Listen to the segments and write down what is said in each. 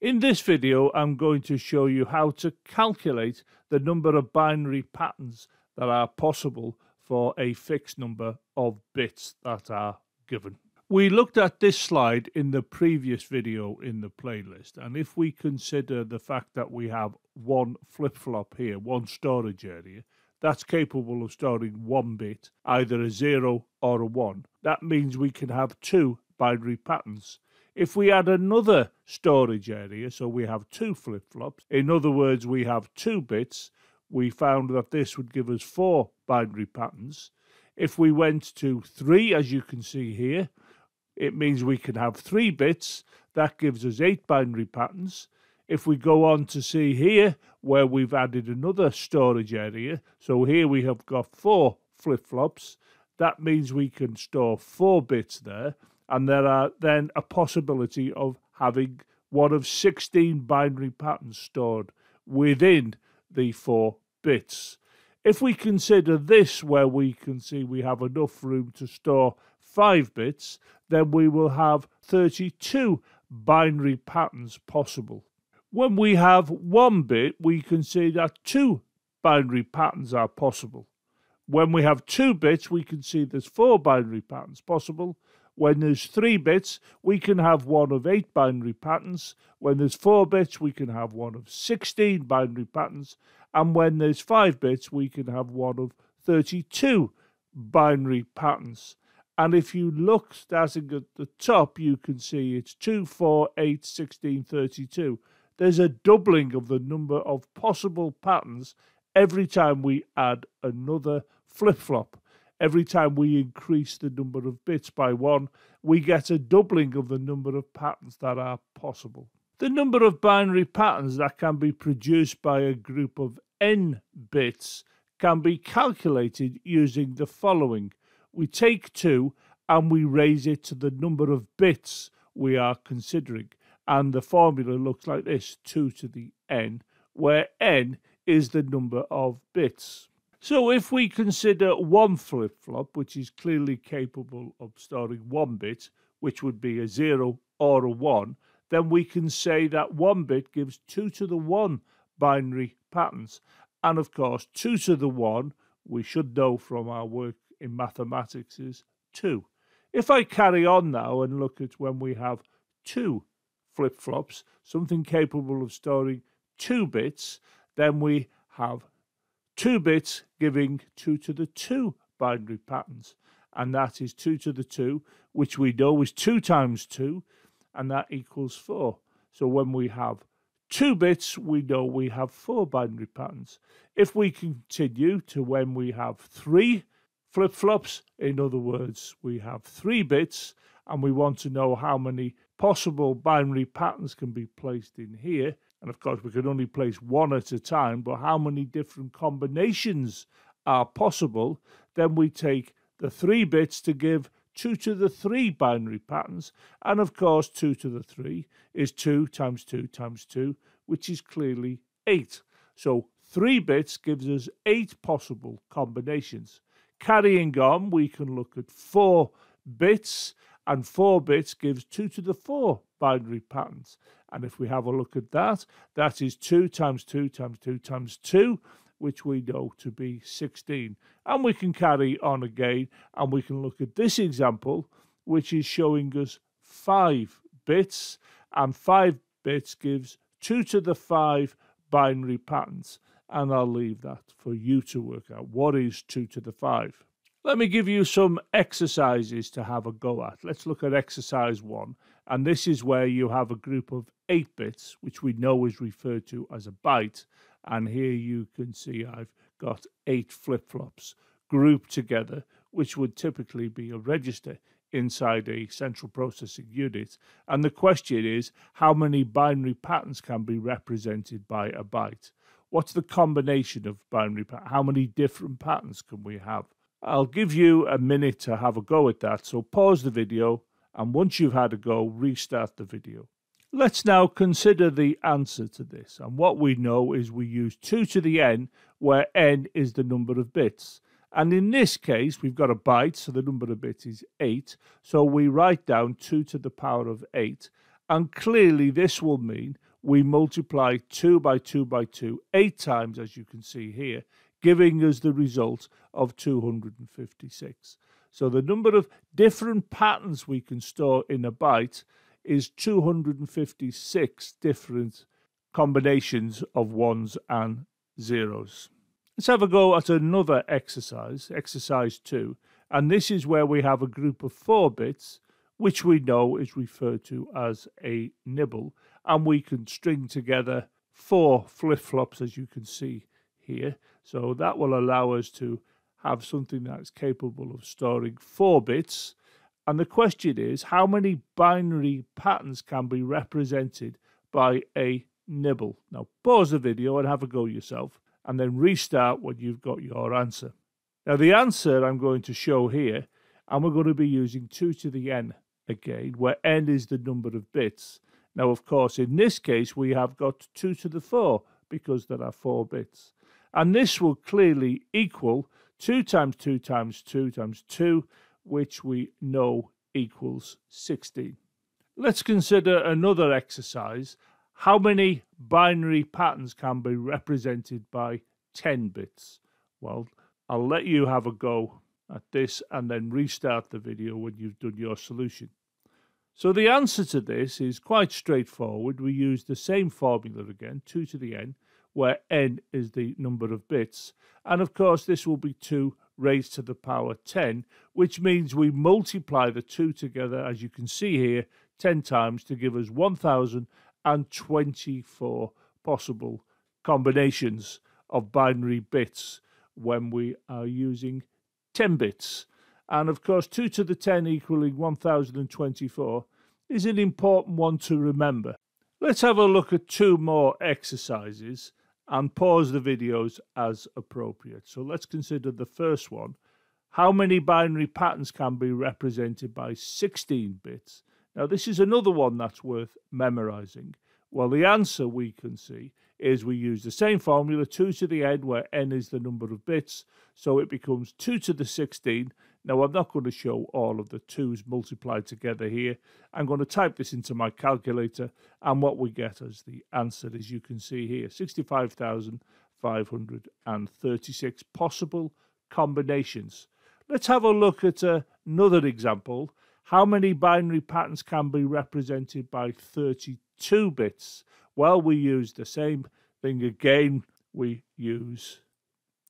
In this video, I'm going to show you how to calculate the number of binary patterns that are possible for a fixed number of bits that are given. We looked at this slide in the previous video in the playlist, and if we consider the fact that we have one flip-flop here, one storage area, that's capable of storing one bit, either a 0 or a 1. That means we can have two binary patterns. If we add another storage area, so we have two flip-flops, in other words, we have two bits, we found that this would give us four binary patterns. If we went to 3, as you can see here, it means we can have 3 bits. That gives us 8 binary patterns. If we go on to see here, where we've added another storage area, so here we have got 4 flip-flops. That means we can store 4 bits there. And there are then a possibility of having one of 16 binary patterns stored within the 4 bits. If we consider this, where we can see we have enough room to store 5 bits, then we will have 32 binary patterns possible. When we have 1 bit, we can see that 2 binary patterns are possible. When we have 2 bits, we can see there's 4 binary patterns possible. When there's 3 bits, we can have one of 8 binary patterns. When there's 4 bits, we can have one of 16 binary patterns. And when there's 5 bits, we can have one of 32 binary patterns. And if you look starting at the top, you can see it's 2, 4, 8, 16, 32. There's a doubling of the number of possible patterns every time we add another flip-flop. Every time we increase the number of bits by 1, we get a doubling of the number of patterns that are possible. The number of binary patterns that can be produced by a group of n bits can be calculated using the following. We take 2 and we raise it to the number of bits we are considering. And the formula looks like this, 2 to the n, where n is the number of bits. So if we consider one flip-flop, which is clearly capable of storing 1 bit, which would be a 0 or a 1, then we can say that 1 bit gives 2 to the 1 binary patterns. And of course, 2 to the 1, we should know from our work in mathematics, is 2. If I carry on now and look at when we have 2 flip-flops, something capable of storing 2 bits, then we have 2 bits giving 2 to the 2 binary patterns, and that is 2 to the 2, which we know is 2 times 2, and that equals 4. So when we have 2 bits, we know we have 4 binary patterns. If we continue to when we have 3 flip-flops, in other words, we have 3 bits, and we want to know how many possible binary patterns can be placed in here. And of course, we can only place 1 at a time, but how many different combinations are possible? Then we take the 3 bits to give 2 to the 3 binary patterns. And of course, 2 to the 3 is 2 times 2 times 2, which is clearly 8. So 3 bits gives us 8 possible combinations. Carrying on, we can look at 4 bits, and 4 bits gives 2 to the 4 binary patterns. And if we have a look at that, that is 2 times 2 times 2 times 2, which we know to be 16. And we can carry on again, and we can look at this example, which is showing us 5 bits, and 5 bits gives 2 to the 5 binary patterns. And I'll leave that for you to work out. What is 2 to the 5? Let me give you some exercises to have a go at. Let's look at exercise 1. And this is where you have a group of 8 bits, which we know is referred to as a byte. And here you can see I've got 8 flip-flops grouped together, which would typically be a register inside a central processing unit. And the question is, how many binary patterns can be represented by a byte? What's the combination of binary patterns? How many different patterns can we have? I'll give you a minute to have a go at that, so pause the video, and once you've had a go, restart the video. Let's now consider the answer to this, and what we know is we use 2 to the n, where n is the number of bits. And in this case, we've got a byte, so the number of bits is 8, so we write down 2 to the power of 8, And clearly this will mean we multiply 2 by 2 by 2 8 times, as you can see here, giving us the result of 256. So the number of different patterns we can store in a byte is 256 different combinations of ones and zeros. Let's have a go at another exercise, exercise 2, and this is where we have a group of 4 bits, which we know is referred to as a nibble, and we can string together 4 flip-flops, as you can see here. So that will allow us to have something that's capable of storing 4 bits. And the question is, how many binary patterns can be represented by a nibble? Now, pause the video and have a go yourself, and then restart when you've got your answer. Now, the answer I'm going to show here, and we're going to be using 2 to the n again, where n is the number of bits. Now, of course, in this case, we have got 2 to the 4, because there are 4 bits. And this will clearly equal 2 times 2 times 2 times 2, which we know equals 16. Let's consider another exercise. How many binary patterns can be represented by 10 bits? Well, I'll let you have a go at this and then restart the video when you've done your solution. So the answer to this is quite straightforward. We use the same formula again, 2 to the n, where n is the number of bits. And of course, this will be 2 raised to the power 10, which means we multiply the 2 together, as you can see here, 10 times to give us 1,024 possible combinations of binary bits when we are using 10 bits. And of course, 2 to the 10 equaling 1,024 is an important one to remember. Let's have a look at 2 more exercises and pause the videos as appropriate. So let's consider the first one. How many binary patterns can be represented by 16 bits? Now, this is another one that's worth memorizing. Well, the answer we can see is we use the same formula, 2 to the n, where n is the number of bits, so it becomes 2 to the 16. Now, I'm not going to show all of the 2's multiplied together here. I'm going to type this into my calculator, and what we get as the answer, as you can see here, 65,536 possible combinations. Let's have a look at another example. How many binary patterns can be represented by 32 bits? Well, we use the same thing again. We use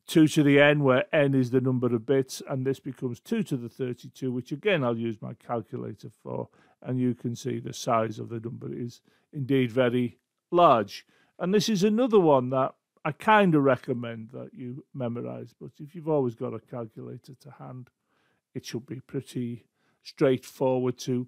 2 to the n, where n is the number of bits, and this becomes 2 to the 32, which again I'll use my calculator for, and you can see the size of the number is indeed very large. And this is another one that I kind of recommend that you memorize, but if you've always got a calculator to hand, it should be pretty straightforward to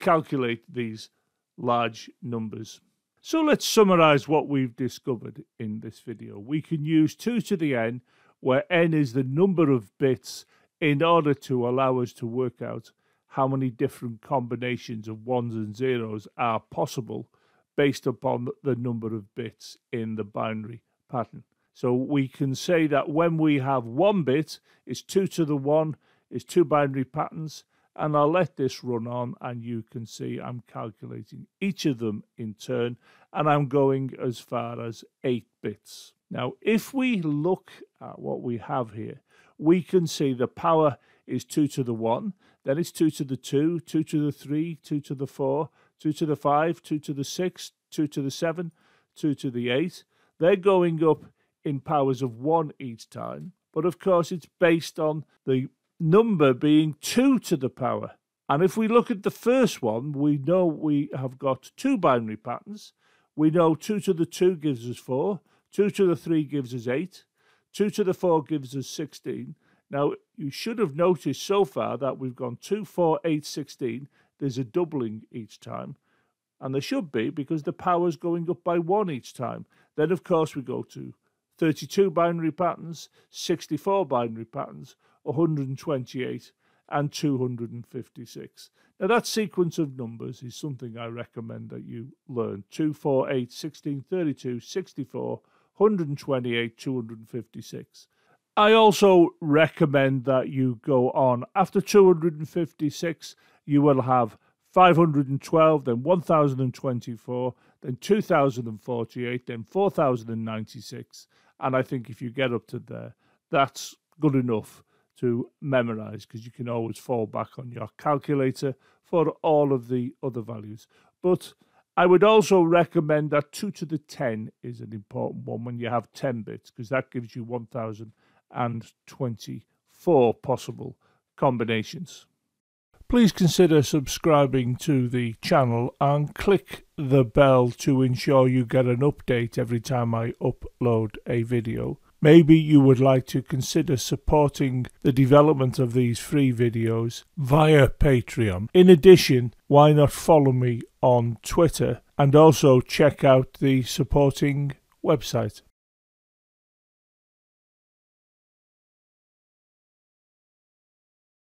calculate these large numbers. So let's summarize what we've discovered in this video. We can use 2 to the n, where n is the number of bits, in order to allow us to work out how many different combinations of ones and zeros are possible based upon the number of bits in the binary pattern. So we can say that when we have 1 bit, it's 2 to the 1, it's 2 binary patterns. And I'll let this run on, and you can see I'm calculating each of them in turn, and I'm going as far as 8 bits. Now, if we look at what we have here, we can see the power is 2 to the 1, then it's 2 to the 2, 2 to the 3, 2 to the 4, 2 to the 5, 2 to the 6, 2 to the 7, 2 to the 8. They're going up in powers of 1 each time, but of course it's based on the number being 2 to the power. And if we look at the first one, we know we have got 2 binary patterns. We know 2 to the 2 gives us 4, 2 to the 3 gives us 8, 2 to the 4 gives us 16. Now, you should have noticed so far that we've gone 2, 4, 8, 16. There's a doubling each time. And there should be, because the power's going up by 1 each time. Then, of course, we go to 32 binary patterns, 64 binary patterns, 128 and 256. Now, that sequence of numbers is something I recommend that you learn. 2, 4, 8, 16, 32, 64, 128, 256. I also recommend that you go on. After 256, you will have 512, then 1,024, then 2,048, then 4,096. And I think if you get up to there, that's good enough to memorize, because you can always fall back on your calculator for all of the other values. But I would also recommend that 2 to the 10 is an important one when you have 10 bits, because that gives you 1,024 possible combinations. Please consider subscribing to the channel and click the bell to ensure you get an update every time I upload a video. Maybe you would like to consider supporting the development of these free videos via Patreon. In addition, why not follow me on Twitter and also check out the supporting website.